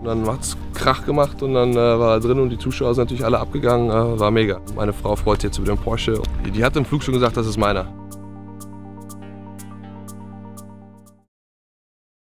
Und dann hat es Krach gemacht und dann war er drin und die Zuschauer sind natürlich alle abgegangen. War mega. Meine Frau freut sich jetzt über den Porsche. Die hat im Flug schon gesagt, das ist meiner.